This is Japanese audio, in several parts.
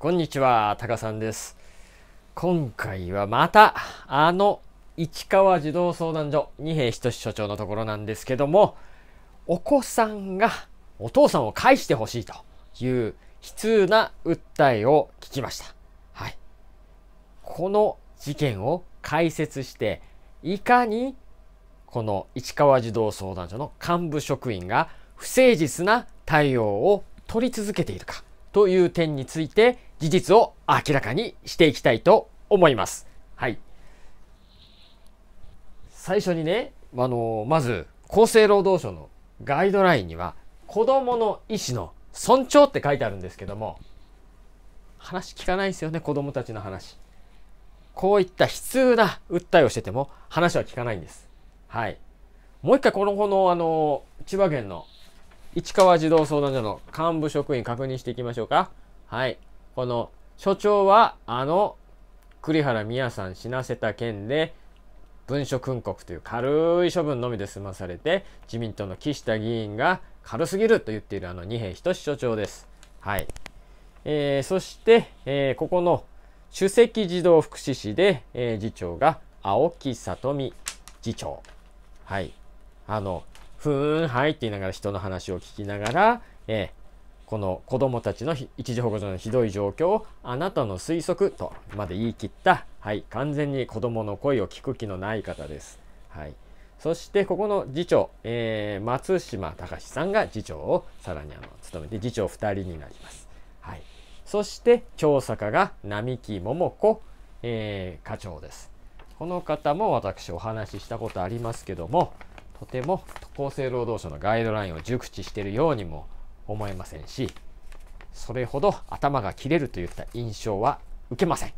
こんにちは、タカさんです。今回はまた、市川児童相談所、二瓶仁所長のところなんですけども、お子さんがお父さんを返してほしいという悲痛な訴えを聞きました。はい。この事件を解説して、いかにこの市川児童相談所の幹部職員が不誠実な対応を取り続けているかという点について、事実を明らかにしていきたいと思います。はい。最初にね、まず、厚生労働省のガイドラインには、子供の意思の尊重って書いてあるんですけども、話聞かないですよね、子供たちの話。こういった悲痛な訴えをしてても、話は聞かないんです。はい。もう一回、千葉県の市川児童相談所の幹部職員確認していきましょうか。はい。この所長は栗原美也さん死なせた件で文書訓告という軽い処分のみで済まされて、自民党の岸田議員が軽すぎると言っている二瓶仁所長です。はい。そして、ここの主席児童福祉司で、次長が青木さとみ次長。はい。ふーん、はいって言いながら人の話を聞きながら、この子供たちの一時保護所のひどい状況をあなたの推測とまで言い切った、はい、完全に子供の声を聞く気のない方です。はい、そして、ここの次長、松島隆さんが次長をさらに務めて、次長2人になります。はい、そして、調査課が並木桃子、課長です。この方も私お話ししたことありますけども、とても厚生労働省のガイドラインを熟知しているようにも思えませんし、それほど頭が切れるといった印象は受けません。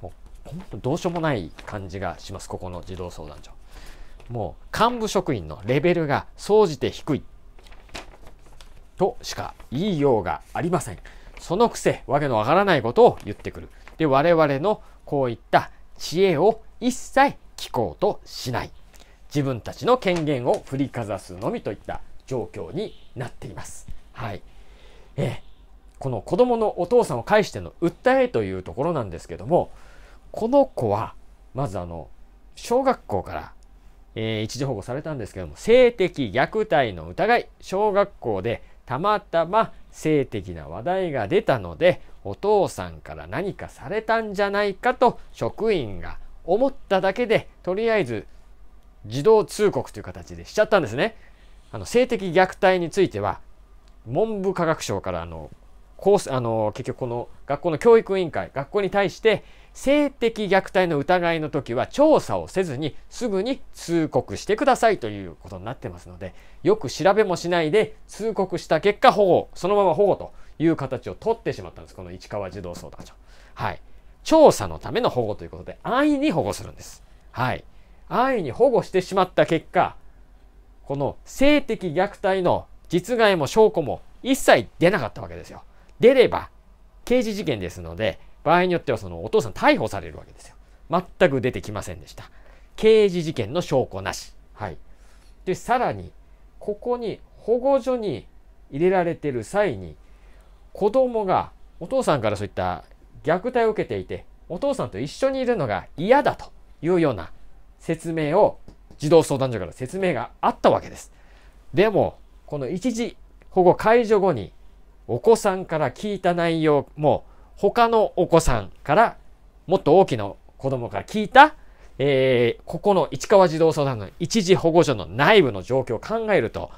もう本当どうしようもない感じがします、ここの児童相談所。もう幹部職員のレベルが総じて低いとしか言いようがありません。そのくせわけのわからないことを言ってくる。で、我々のこういった知恵を一切聞こうとしない。自分たちの権限を振りかざすのみといった状況になっています。はい。この子供のお父さんを介しての訴えというところなんですけども、この子は、まず小学校から、一時保護されたんですけども、性的虐待の疑い、小学校でたまたま性的な話題が出たので、お父さんから何かされたんじゃないかと職員が思っただけで、とりあえず、児童通告という形でしちゃったんですね。性的虐待については、文部科学省から結局この学校の教育委員会、学校に対して、性的虐待の疑いの時は調査をせずにすぐに通告してくださいということになってますので、よく調べもしないで通告した結果保護、そのまま保護という形を取ってしまったんです、この市川児童相談所。はい。調査のための保護ということで、安易に保護するんです。はい。安易に保護してしまった結果、この性的虐待の実害も証拠も一切出なかったわけですよ。出れば刑事事件ですので、場合によってはそのお父さん逮捕されるわけですよ。全く出てきませんでした。刑事事件の証拠なし。はい。で、さらに、ここに保護所に入れられてる際に、子供がお父さんからそういった虐待を受けていて、お父さんと一緒にいるのが嫌だというような説明を、児童相談所から説明があったわけです。でも、この一時保護解除後に、お子さんから聞いた内容も、他のお子さんから、もっと大きな子供から聞いた、ここの市川児童相談所の一時保護所の内部の状況を考えると、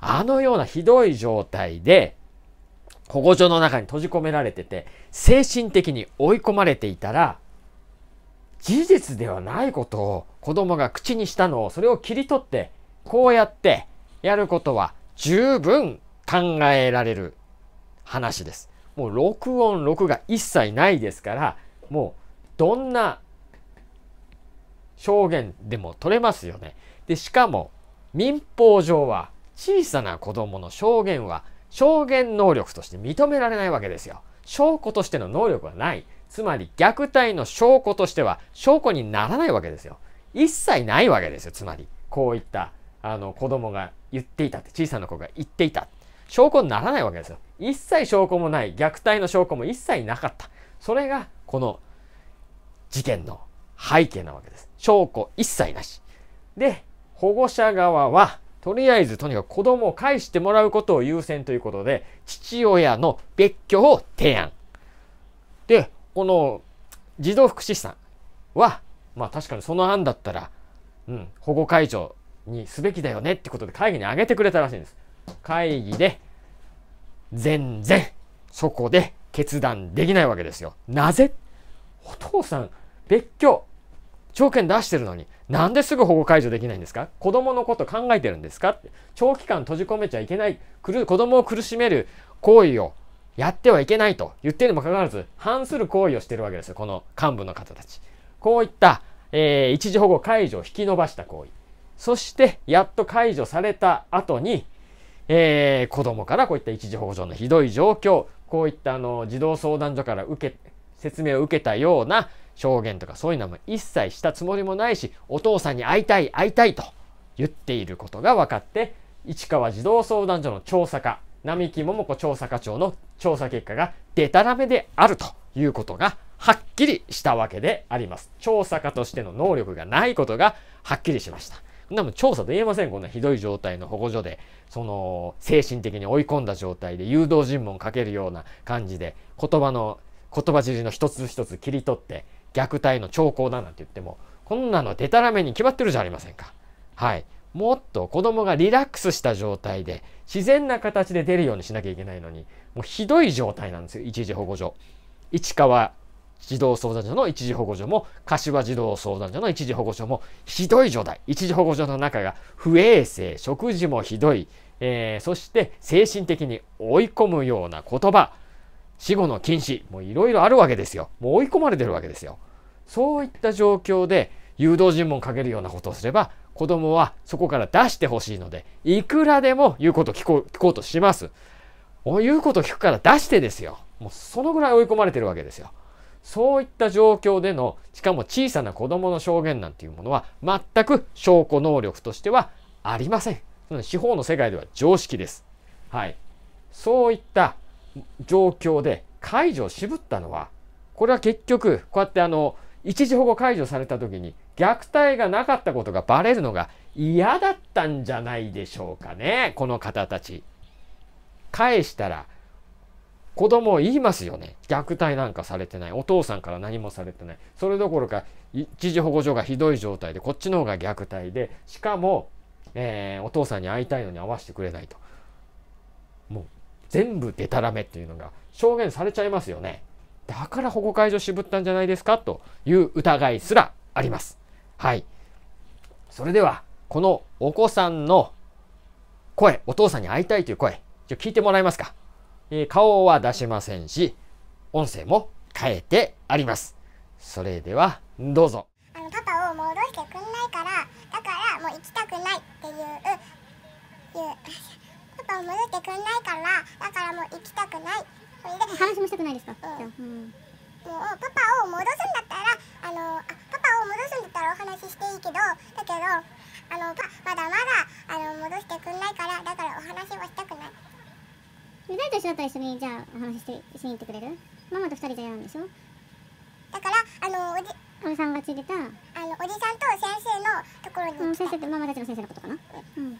あのようなひどい状態で、保護所の中に閉じ込められてて、精神的に追い込まれていたら、事実ではないことを子供が口にしたのを、それを切り取って、こうやってやることは十分考えられる話です。もう録音、録画一切ないですから、もうどんな証言でも取れますよね。で、しかも民法上は小さな子供の証言は証言能力として認められないわけですよ。証拠としての能力はない。つまり虐待の証拠としては証拠にならないわけですよ。一切ないわけですよ。つまり、こういった子供が言っていたって、小さな子が言っていた。証拠にならないわけですよ。一切証拠もない、虐待の証拠も一切なかった。それがこの事件の背景なわけです。証拠一切なし。で、保護者側は、とりあえずとにかく子供を返してもらうことを優先ということで、父親の別居を提案。で、この児童福祉司さんは、まあ確かにその案だったら、保護解除にすべきだよねってことで会議に挙げてくれたらしいんです。会議で、全然そこで決断できないわけですよ。なぜ？お父さん、別居、条件出してるのに、なんですぐ保護解除できないんですか？子供のこと考えてるんですかって。長期間閉じ込めちゃいけない、子供を苦しめる行為をやってはいけないと言ってるにもかかわらず、反する行為をしてるわけですよ、この幹部の方たち。こういった、一時保護解除を引き延ばした行為。そして、やっと解除された後に、子供からこういった一時保護上のひどい状況、こういった児童相談所から説明を受けたような証言とかそういうのは一切したつもりもないし、お父さんに会いたいと言っていることが分かって、市川児童相談所の調査課、並木桃子調査課長の調査結果がでたらめであるということがはっきりしたわけであります。調査課としての能力がないことがはっきりしました。でも調査と言えません。こんなひどい状態の保護所で、精神的に追い込んだ状態で誘導尋問かけるような感じで、言葉尻の一つ一つ切り取って、虐待の兆候だなんて言っても、こんなのでたらめに決まってるじゃありませんか。はい。もっと子供がリラックスした状態で、自然な形で出るようにしなきゃいけないのに、もうひどい状態なんですよ、一時保護所。市川児童相談所の一時保護所も、柏児童相談所の一時保護所も、ひどい状態。一時保護所の中が不衛生、食事もひどい、そして精神的に追い込むような言葉、死後の禁止、もういろいろあるわけですよ。もう追い込まれてるわけですよ。そういった状況で誘導尋問かけるようなことをすれば、子供はそこから出してほしいので、いくらでも言うこと聞こうとします。言うこと聞くから出してですよ。もうそのぐらい追い込まれてるわけですよ。そういった状況での、しかも小さな子供の証言なんていうものは、全く証拠能力としてはありません。司法の世界では常識です。はい。そういった状況で解除を渋ったのは、これは結局、こうやって一時保護解除された時に、虐待がなかったことがバレるのが嫌だったんじゃないでしょうかね、この方たち。返したら、子供を言いますよね。虐待なんかされてない。お父さんから何もされてない。それどころか、一時保護所がひどい状態で、こっちの方が虐待で、しかも、お父さんに会いたいのに会わせてくれないと。もう、全部でたらめっていうのが証言されちゃいますよね。だから保護解除渋ったんじゃないですかという疑いすらあります。はい。それでは、このお子さんの声、お父さんに会いたいという声、聞いてもらえますか。顔は出しませんし、音声も変えてあります。それでは、どうぞ。パパを戻してくんないから、だからもう行きたくないっていう、パパを戻してくんないから、だからもう行きたくない。それで話もしたくないですか？うん。もうパパを戻すんだったら、パパを戻すんだったらお話ししていいけど、だけど、まだ戻してくんないから、だからお話はしたくない。誰と一緒だったら一緒にじゃあお話ししに行ってくれる？ママと2人じゃやるんでしょ？だからおじさんがついてたおじさんと先生のところに行って、先生ってママたちの先生のことかな？うん。